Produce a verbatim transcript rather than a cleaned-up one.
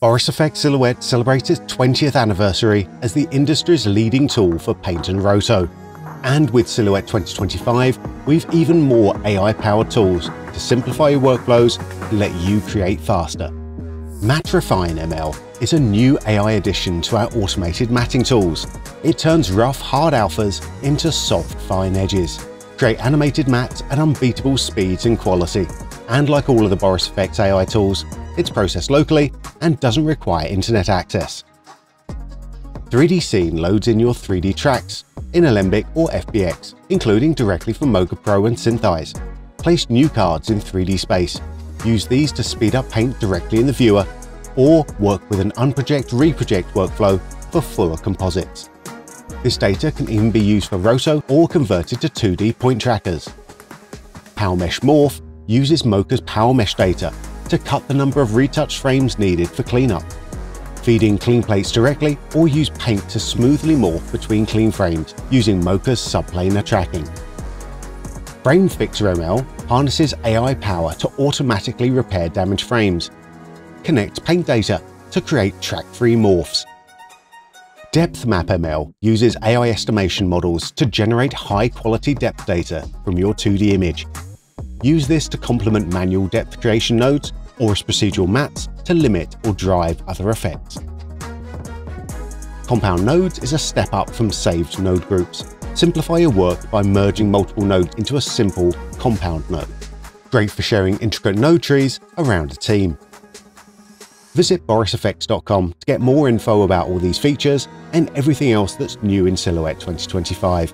Boris F X Silhouette celebrates its twentieth anniversary as the industry's leading tool for paint and roto. And with Silhouette twenty twenty-five, we've even more A I-powered tools to simplify your workflows and let you create faster. Matte Refine M L is a new A I addition to our automated matting tools. It turns rough, hard alphas into soft, fine edges. Create animated mats at unbeatable speeds and quality. And like all of the Boris F X A I tools, it's processed locally and doesn't require internet access. three D Scene loads in your three D tracks in Alembic or F B X, including directly from Mocha Pro and SynthEyes. Place new cards in three D space. Use these to speed up paint directly in the viewer, or work with an unproject reproject workflow for fuller composites. This data can even be used for roto or converted to two D point trackers. PowerMesh Morph uses Mocha's PowerMesh data to cut the number of retouch frames needed for cleanup. Feed in clean plates directly or use paint to smoothly morph between clean frames using Mocha's subplanar tracking. Frame Fixer M L harnesses A I power to automatically repair damaged frames. Connect paint data to create track-free morphs. Depth Map M L uses A I estimation models to generate high-quality depth data from your two D image. Use this to complement manual depth creation nodes or as procedural mats to limit or drive other effects. Compound Nodes is a step up from saved node groups. Simplify your work by merging multiple nodes into a simple compound node. Great for sharing intricate node trees around a team. Visit boris f x dot com to get more info about all these features and everything else that's new in Silhouette twenty twenty-five.